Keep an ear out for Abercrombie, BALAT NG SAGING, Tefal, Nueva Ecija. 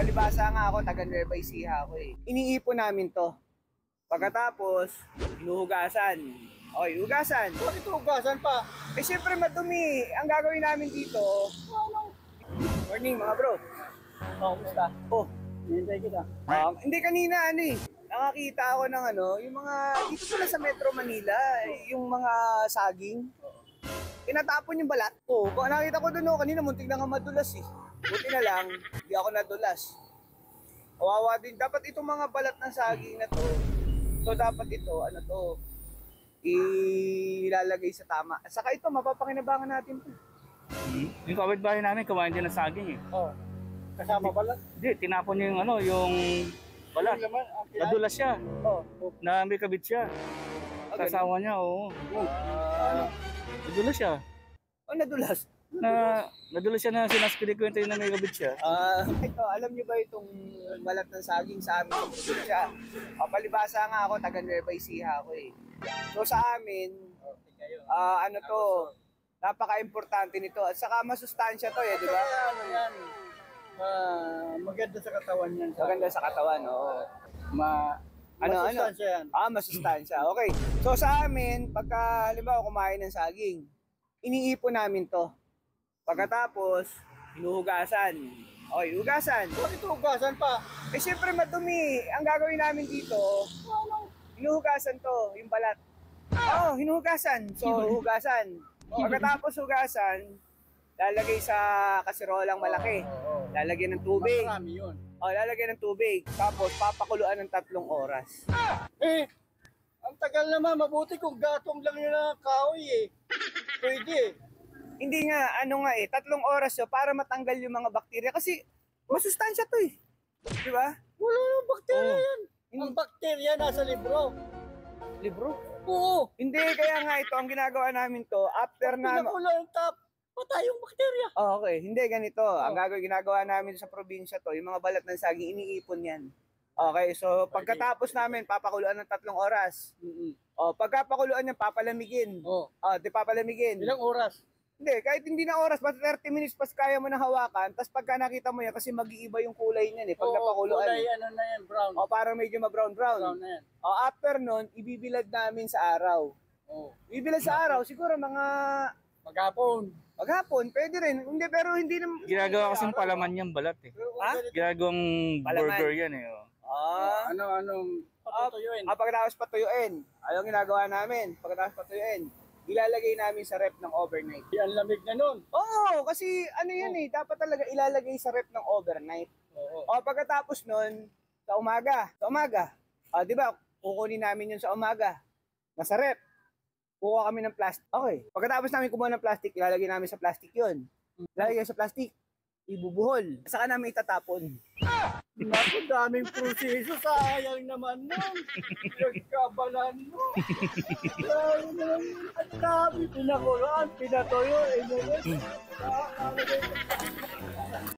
Palibasa nga ako, taga Nueva Ecija ako eh. Iniipon namin to. Pagkatapos, inuhugasan. Okay, hugasan. Bakit hugasan pa? Eh syempre madumi. Ang gagawin namin dito. Morning mga bro. Oh, kumusta? Oh, hinintay kita. Hindi kanina ano eh. Nakakita ako ng ano, yung mga dito pala sa Metro Manila, yung mga saging. Tinatapon yung balat ko. Oh, nakita ko doon oh, kanina muntik na nga madulas eh. Buti na lang, hindi ako nadulas. Kawawa din. Dapat itong mga balat ng saging na to. So dapat ito, ano to, ilalagay sa tama. Saka ito, mapapakinabangan natin to. Yung kapitbahay namin, kawain din ng saging eh. Oo. Kasama balat? Hindi, tinapon niya yung ano, yung balat. Nadulas siya. Oo. Na may kabit siya. Kasawa niya, oo. Nadulas siya. Oh, nadulas? Nadulas siya na sinaspirikwento yun na may kabit siya. Ito, alam niyo ba itong balat ng saging sa amin? Siya. Palibasa nga ako, taga Nueva Ecija ako eh. So sa amin, ano to, napaka-importante nito at saka masustansya to eh, di ba? Maganda sa katawan yan. Maganda sa katawan, oo. Masustansya yan. Masustansya. Okay. So sa amin, pagka halimbawa kumain ng saging, iniipon namin to. Pagkatapos, hinuhugasan. Okay, hugasan. Bakit hugasan pa? Eh syempre madumi. Ang gagawin namin dito, hinuhugasan to, yung balat. Oo, hinuhugasan. So, hugasan. Pagkatapos hugasan, lalagay sa kaserolang malaki. Lalagyan ng tubig. Marami yun. O, lalagyan ng tubig. Tapos, papakuluan ng 3 oras. Ang tagal naman. Mabuti kung gatong lang yun na kahoy eh. Pwede. Hindi nga, ano nga eh. 3 oras yun para matanggal yung mga bakterya. Kasi, masustansya to eh. Di ba? Wala yung bakterya yan. Ang bakterya nasa libro. Libro? Oo. Hindi, kaya nga ito, ang ginagawa namin to, after na... Pinakulang tap, patay yung bakterya. Oh, okay, hindi, ganito. Oh. Ang ginagawa namin sa probinsya to, yung mga balat ng saging, iniipon yan. Okay, so pagkatapos namin, papakuluan ng 3 oras. O, pagkapakuluan yan, papalamigin. Papalamigin. Ilang oras? Hindi, kahit hindi na oras, basta 30 minutes pas kaya mo na hawakan, tapos pagka nakita mo yan, kasi mag-iiba yung kulay niyan eh, pag napakuluan. Kulay ano na yan, brown. O, parang medyo ma-brown-brown. Brown na yan. O, after nun, ibibilad namin sa araw. Oo. Ibibilad sa araw, siguro mga... Maghapon. Maghapon, pwede rin. Hindi, pero hindi na... Ginagawa kasing palaman yung balat eh. Ha? Ginagawang burger yan eh. Ano, patutuyuin. Pagkatapos patuyuin. Ayaw ginagawa namin, pagkatapos patuyuin. Ilalagay namin sa ref ng overnight. Yan lamig na nun. Oo, kasi ano yan eh, dapat talaga ilalagay sa ref ng overnight. O pagkatapos nun, sa umaga, di ba, kukunin namin yun sa umaga, nasa ref, kukuha kami ng plastic. Okay, pagkatapos namin kumuha ng plastic, ilalagay namin sa plastic yun. Ilalagay sa plastic, ibubuhol, saka namin itatapon. Naku, daming proseso. Sayang naman nun. Nagkabalan mo. Sayang naman. Ang dami. Pinakuloan, pinatuyo.